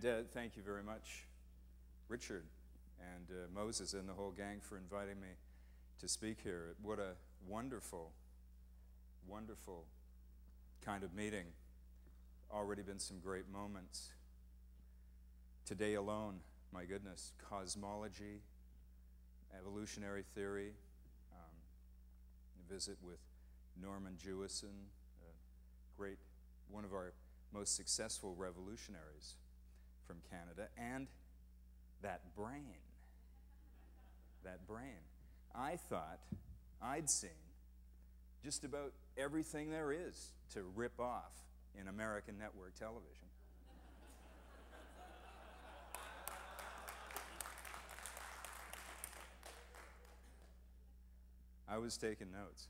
And thank you very much, Richard and Moses and the whole gang for inviting me to speak here. What a wonderful, wonderful kind of meeting. Already been some great moments. Today alone, my goodness, cosmology, evolutionary theory, a visit with Norman Jewison, a great, one of our most successful revolutionaries from Canada, and that brain, that brain. I thought I'd seen just about everything there is to rip off in American network television. I was taking notes.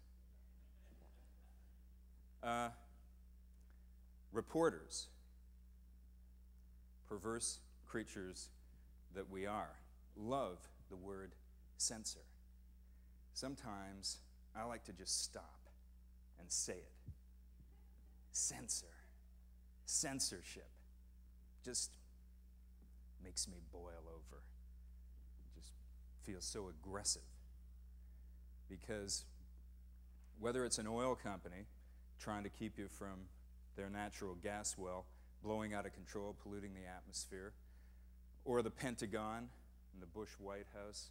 Reporters, perverse creatures that we are, love the word censor. Sometimes I like to just stop and say it. Censor. Censorship. Just makes me boil over. Just feels so aggressive. Because whether it's an oil company trying to keep you from their natural gas well blowing out of control, polluting the atmosphere, or the Pentagon and the Bush White House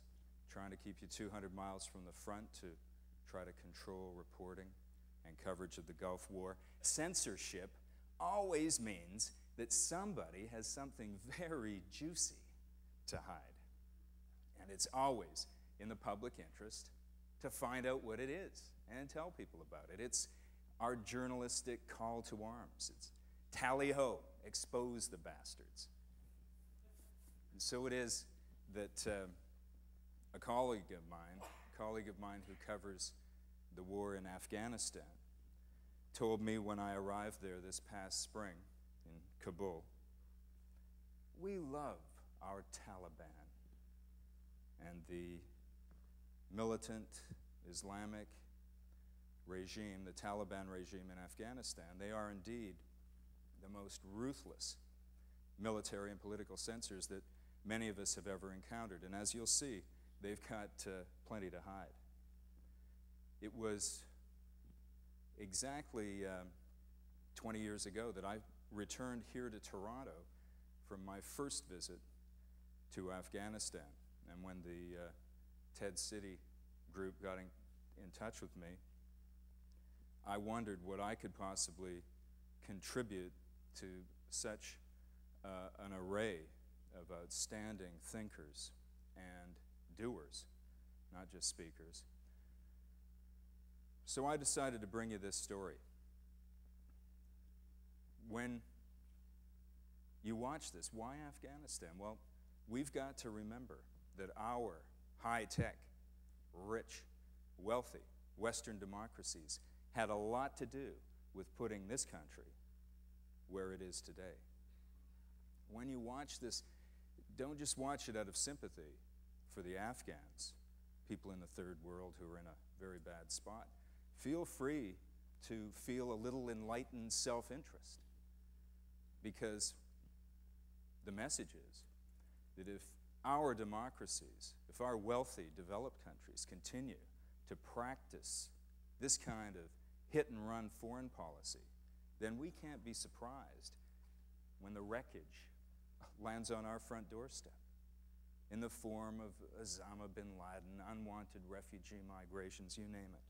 trying to keep you 200 miles from the front to try to control reporting and coverage of the Gulf War, censorship always means that somebody has something very juicy to hide. And it's always in the public interest to find out what it is and tell people about it. It's our journalistic call to arms. It's tally-ho, expose the bastards. And so it is that a colleague of mine who covers the war in Afghanistan, told me when I arrived there this past spring in Kabul, we love our Taliban and the militant Islamic regime, the Taliban regime in Afghanistan. They are indeed the most ruthless military and political censors that many of us have ever encountered. And as you'll see, they've got plenty to hide. It was exactly 20 years ago that I returned here to Toronto from my first visit to Afghanistan. And when the TED City group got in touch with me, I wondered what I could possibly contribute to such an array of outstanding thinkers and doers, not just speakers. So I decided to bring you this story. When you watch this, why Afghanistan? Well, we've got to remember that our high-tech, rich, wealthy Western democracies had a lot to do with putting this country where it is today. When you watch this, don't just watch it out of sympathy for the Afghans, people in the third world who are in a very bad spot. Feel free to feel a little enlightened self-interest, because the message is that if our democracies, if our wealthy, developed countries continue to practice this kind of hit-and-run foreign policy, then we can't be surprised when the wreckage lands on our front doorstep in the form of Osama bin Laden, unwanted refugee migrations, you name it.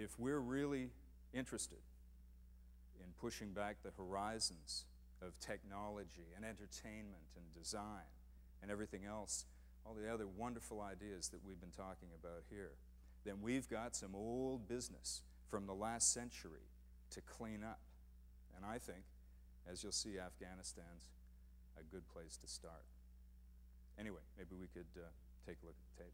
If we're really interested in pushing back the horizons of technology and entertainment and design and everything else, all the other wonderful ideas that we've been talking about here, then we've got some old business from the last century to clean up. And I think, as you'll see, Afghanistan's a good place to start. Anyway, maybe we could take a look at the tape.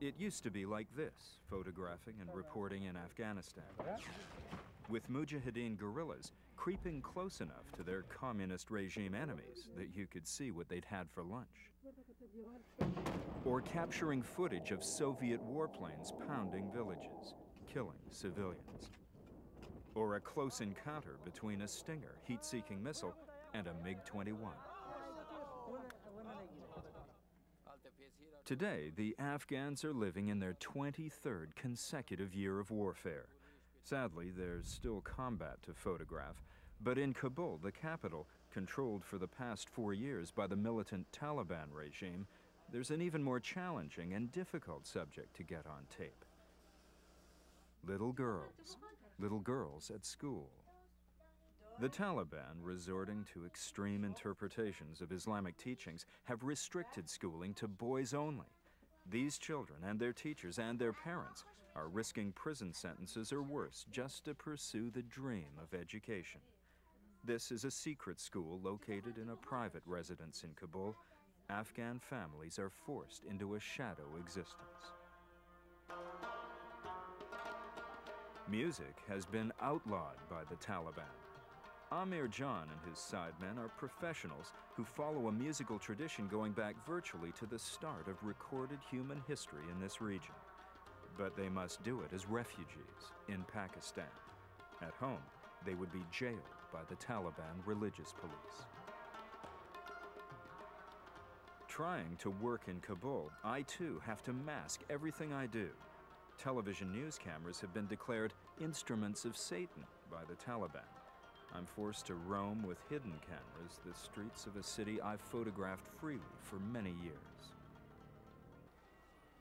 It used to be like this, photographing and reporting in Afghanistan. with Mujahideen guerrillas creeping close enough to their communist regime enemies that you could see what they'd had for lunch. Or capturing footage of Soviet warplanes pounding villages, killing civilians. Or a close encounter between a Stinger heat-seeking missile and a MiG-21. Today, the Afghans are living in their 23rd consecutive year of warfare. Sadly, there's still combat to photograph, but in Kabul, the capital, controlled for the past 4 years by the militant Taliban regime, there's an even more challenging and difficult subject to get on tape. Little girls at school. The Taliban, resorting to extreme interpretations of Islamic teachings, have restricted schooling to boys only. These children and their teachers and their parents are risking prison sentences or worse just to pursue the dream of education. This is a secret school located in a private residence in Kabul. Afghan families are forced into a shadow existence. Music has been outlawed by the Taliban. Amir Jan and his sidemen are professionals who follow a musical tradition going back virtually to the start of recorded human history in this region. But they must do it as refugees in Pakistan. At home, they would be jailed by the Taliban religious police. Trying to work in Kabul, I too have to mask everything I do. Television news cameras have been declared instruments of Satan by the Taliban. I'm forced to roam with hidden cameras the streets of a city I've photographed freely for many years.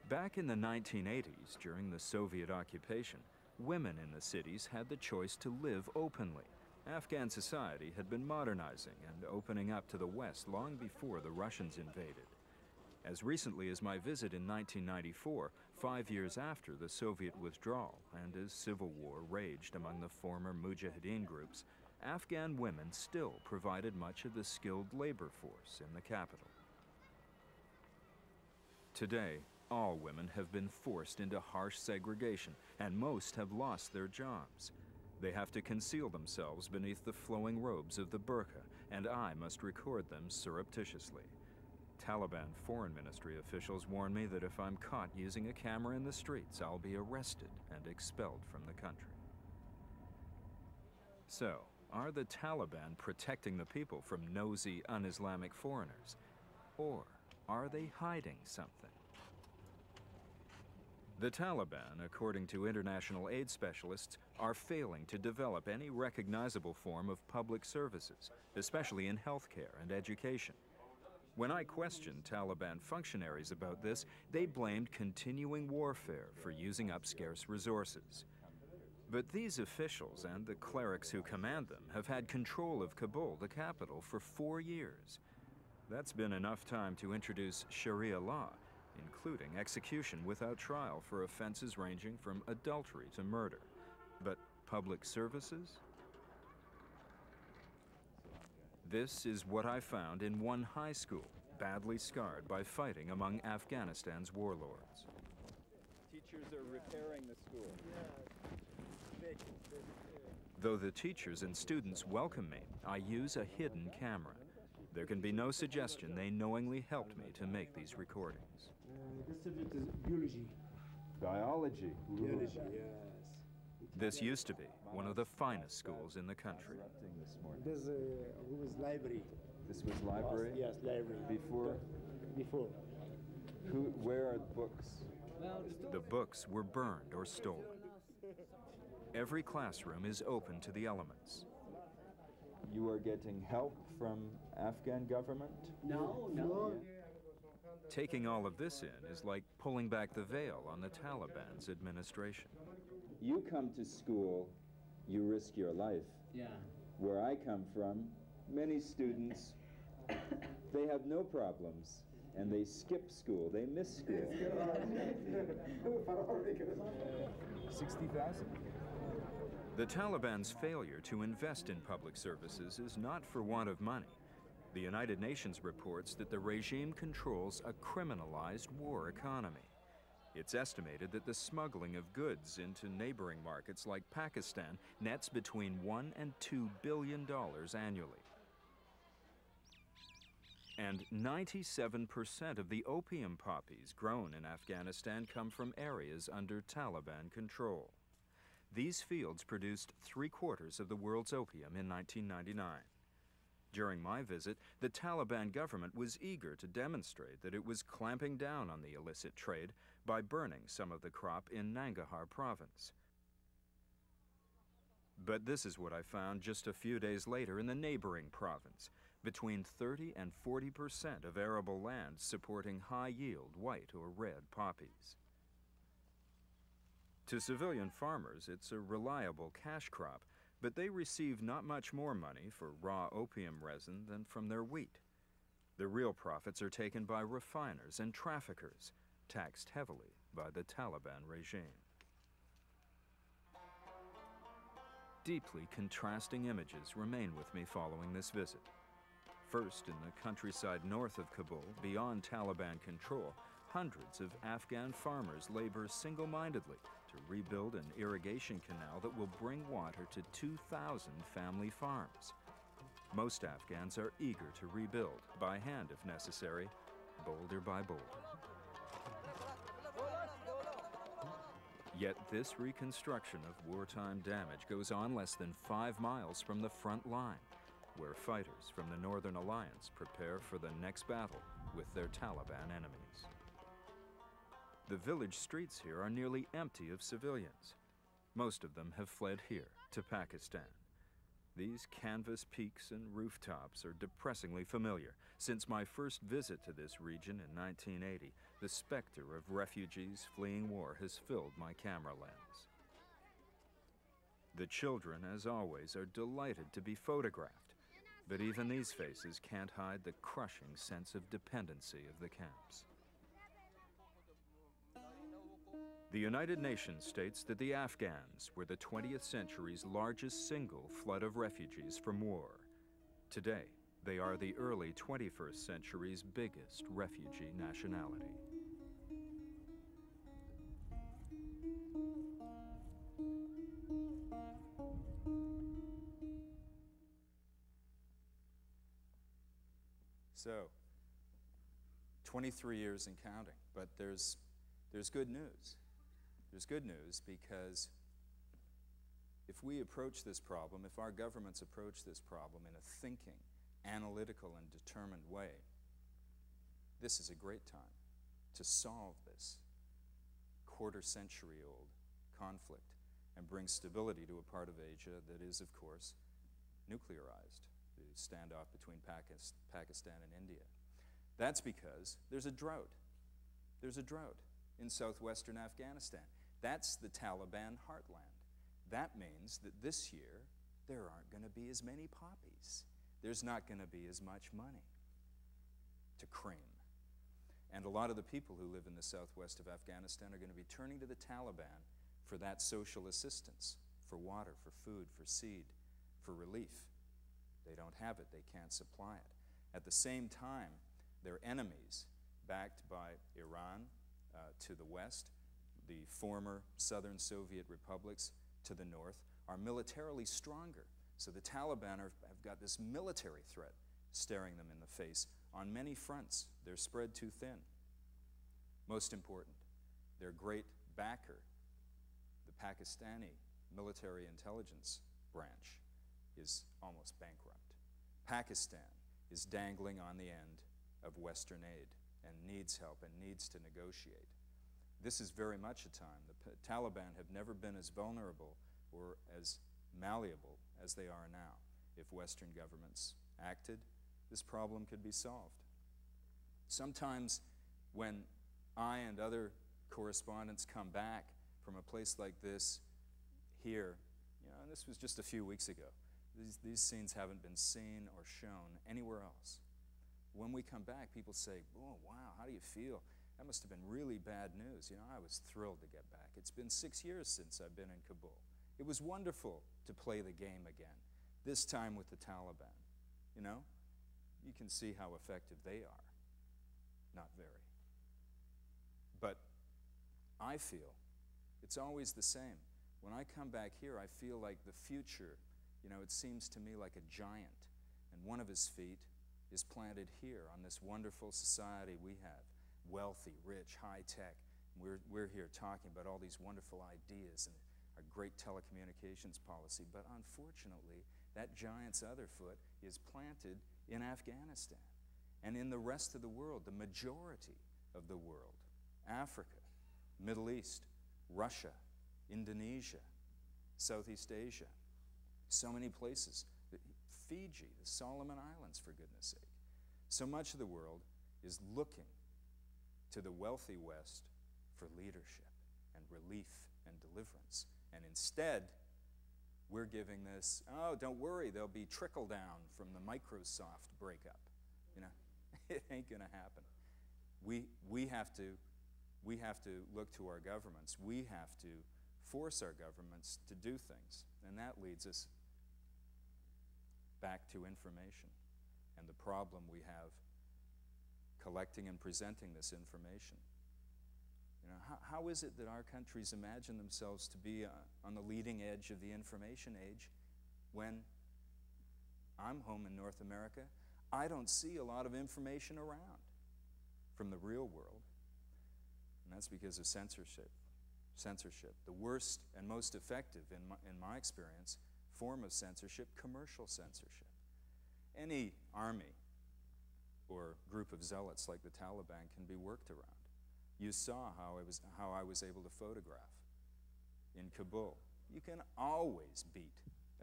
Back in the 1980s, during the Soviet occupation, women in the cities had the choice to live openly. Afghan society had been modernizing and opening up to the West long before the Russians invaded. As recently as my visit in 1994, 5 years after the Soviet withdrawal and as civil war raged among the former Mujahideen groups, Afghan women still provided much of the skilled labor force in the capital. Today, all women have been forced into harsh segregation, and most have lost their jobs. They have to conceal themselves beneath the flowing robes of the burqa, and I must record them surreptitiously. Taliban foreign ministry officials warn me that if I'm caught using a camera in the streets, I'll be arrested and expelled from the country. So, are the Taliban protecting the people from nosy, un-Islamic foreigners? Or are they hiding something? The Taliban, according to international aid specialists, are failing to develop any recognizable form of public services, especially in healthcare and education. When I questioned Taliban functionaries about this, they blamed continuing warfare for using up scarce resources. But these officials and the clerics who command them have had control of Kabul, the capital, for 4 years. That's been enough time to introduce Sharia law, including execution without trial for offenses ranging from adultery to murder. But public services? This is what I found in one high school, badly scarred by fighting among Afghanistan's warlords. Teachers are repairing the school. Though the teachers and students welcome me, I use a hidden camera. There can be no suggestion they knowingly helped me to make these recordings. This subject is biology. Biology. Biology, yes. This used to be one of the finest schools in the country. This was library. This was library? Yes, library. Before? Before. Where are the books? The books were burned or stolen. Every classroom is open to the elements. You are getting help from Afghan government? No. Taking all of this in is like pulling back the veil on the Taliban's administration. You come to school, you risk your life. Yeah. Where I come from, many students, they have no problems. And they skip school, they miss school. 60,000. The Taliban's failure to invest in public services is not for want of money. The United Nations reports that the regime controls a criminalized war economy. It's estimated that the smuggling of goods into neighboring markets like Pakistan nets between $1 and $2 billion annually. And 97% of the opium poppies grown in Afghanistan come from areas under Taliban control. These fields produced three-quarters of the world's opium in 1999. During my visit, the Taliban government was eager to demonstrate that it was clamping down on the illicit trade by burning some of the crop in Nangarhar province. But this is what I found just a few days later in the neighboring province, between 30% and 40% of arable land supporting high-yield white or red poppies. To civilian farmers, it's a reliable cash crop, but they receive not much more money for raw opium resin than from their wheat. The real profits are taken by refiners and traffickers, taxed heavily by the Taliban regime. Deeply contrasting images remain with me following this visit. First, in the countryside north of Kabul, beyond Taliban control, hundreds of Afghan farmers labor single-mindedly to rebuild an irrigation canal that will bring water to 2,000 family farms. Most Afghans are eager to rebuild, by hand if necessary, boulder by boulder. Yet this reconstruction of wartime damage goes on less than 5 miles from the front line, where fighters from the Northern Alliance prepare for the next battle with their Taliban enemies. The village streets here are nearly empty of civilians. Most of them have fled here, to Pakistan. These canvas peaks and rooftops are depressingly familiar. Since my first visit to this region in 1980, the specter of refugees fleeing war has filled my camera lens. The children, as always, are delighted to be photographed, but even these faces can't hide the crushing sense of dependency of the camps. The United Nations states that the Afghans were the 20th century's largest single flood of refugees from war. Today, they are the early 21st century's biggest refugee nationality. So, 23 years and counting, but there's good news. There's good news because if we approach this problem, if our governments approach this problem in a thinking, analytical, and determined way, this is a great time to solve this quarter-century-old conflict and bring stability to a part of Asia that is, of course, nuclearized, the standoff between Pakistan and India. That's because there's a drought. There's a drought in southwestern Afghanistan. That's the Taliban heartland. That means that this year there aren't going to be as many poppies. There's not going to be as much money to cream. And a lot of the people who live in the southwest of Afghanistan are going to be turning to the Taliban for that social assistance, for water, for food, for seed, for relief. They don't have it. They can't supply it. At the same time, their enemies, backed by Iran, to the west, the former southern Soviet republics to the north, are militarily stronger. So the Taliban have got this military threat staring them in the face on many fronts. They're spread too thin. Most important, their great backer, the Pakistani military intelligence branch, is almost bankrupt. Pakistan is dangling on the end of Western aid and needs help and needs to negotiate. This is very much a time. The Taliban have never been as vulnerable or as malleable as they are now. If Western governments acted, this problem could be solved. Sometimes when I and other correspondents come back from a place like this here, you know, and this was just a few weeks ago, these scenes haven't been seen or shown anywhere else. When we come back, people say, oh, wow, how do you feel? That must have been really bad news. You know, I was thrilled to get back. It's been 6 years since I've been in Kabul. It was wonderful to play the game again, this time with the Taliban. You know, you can see how effective they are. Not very. But I feel. It's always the same. When I come back here, I feel like the future, you know, it seems to me like a giant, and one of his feet is planted here on this wonderful society we have, wealthy, rich, high-tech. We're here talking about all these wonderful ideas and our great telecommunications policy, but unfortunately, that giant's other foot is planted in Afghanistan and in the rest of the world, the majority of the world, Africa, Middle East, Russia, Indonesia, Southeast Asia, so many places, Fiji, the Solomon Islands, for goodness sake. So much of the world is looking to the wealthy West for leadership and relief and deliverance. And instead, we're giving this, oh, don't worry, there'll be trickle down from the Microsoft breakup. You know, it ain't gonna happen. We have to look to our governments. We have to force our governments to do things. And that leads us back to information and the problem we have collecting and presenting this information. You know, how is it that our countries imagine themselves to be on the leading edge of the information age when I'm home in North America? I don't see a lot of information around from the real world. And that's because of censorship. The worst and most effective, in my experience, form of censorship, commercial censorship. Any army or group of zealots like the Taliban can be worked around. You saw how I was able to photograph in Kabul. You can always beat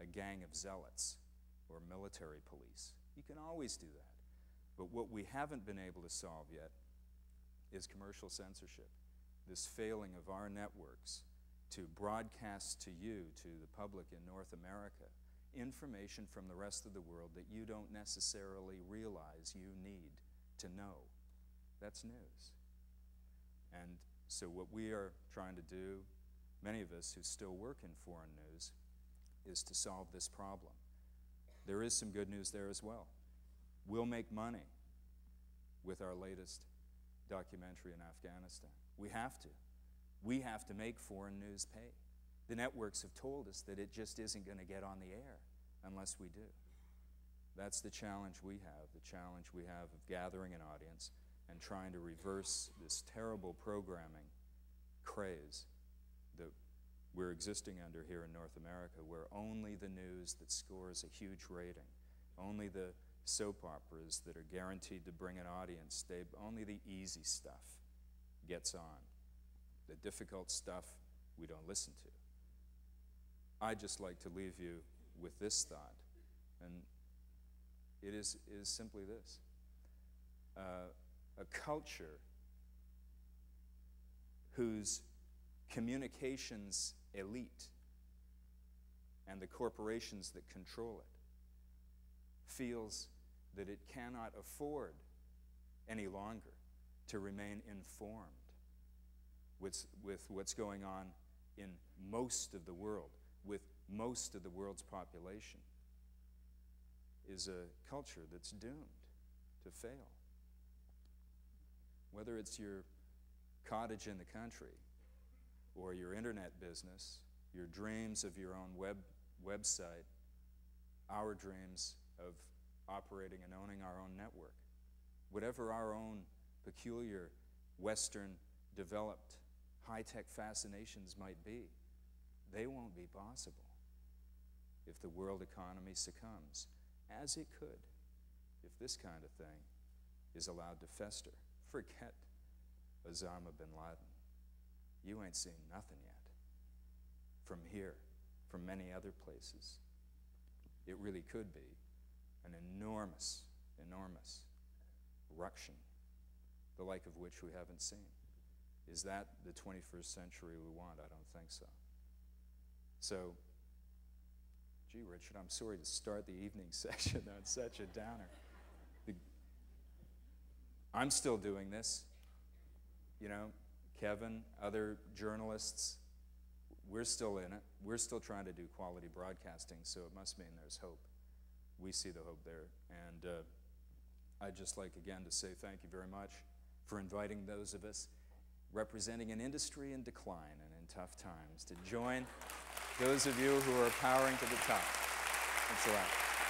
a gang of zealots or military police. You can always do that. But what we haven't been able to solve yet is commercial censorship, this failing of our networks to broadcast to you, to the public in North America, information from the rest of the world that you don't necessarily realize you need to know. That's news. And so what we are trying to do, many of us who still work in foreign news, is to solve this problem. There is some good news there as well. We'll make money with our latest documentary in Afghanistan. We have to. We have to make foreign news pay. The networks have told us that it just isn't going to get on the air unless we do. That's the challenge we have, of gathering an audience and trying to reverse this terrible programming craze that we're existing under here in North America, where only the news that scores a huge rating, only the soap operas that are guaranteed to bring an audience, only the easy stuff gets on. The difficult stuff we don't listen to. I'd just like to leave you with this thought, and it is simply this. A culture whose communications elite and the corporations that control it feels that it cannot afford any longer to remain informed with what's going on in most of the world, with most of the world's population, is a culture that's doomed to fail. Whether it's your cottage in the country or your internet business, your dreams of your own website, our dreams of operating and owning our own network, whatever our own peculiar Western developed high-tech fascinations might be, they won't be possible if the world economy succumbs, as it could if this kind of thing is allowed to fester. Forget Osama bin Laden. You ain't seen nothing yet from here, from many other places. It really could be an enormous, enormous ruction, the like of which we haven't seen. Is that the 21st century we want? I don't think so. So, gee, Richard, I'm sorry to start the evening session on such a downer. I'm still doing this, you know, Kevin, other journalists, we're still in it. We're still trying to do quality broadcasting, so it must mean there's hope. We see the hope there. And I'd just like again to say thank you very much for inviting those of us representing an industry in decline and in tough times, to join those of you who are powering to the top. Thanks a lot.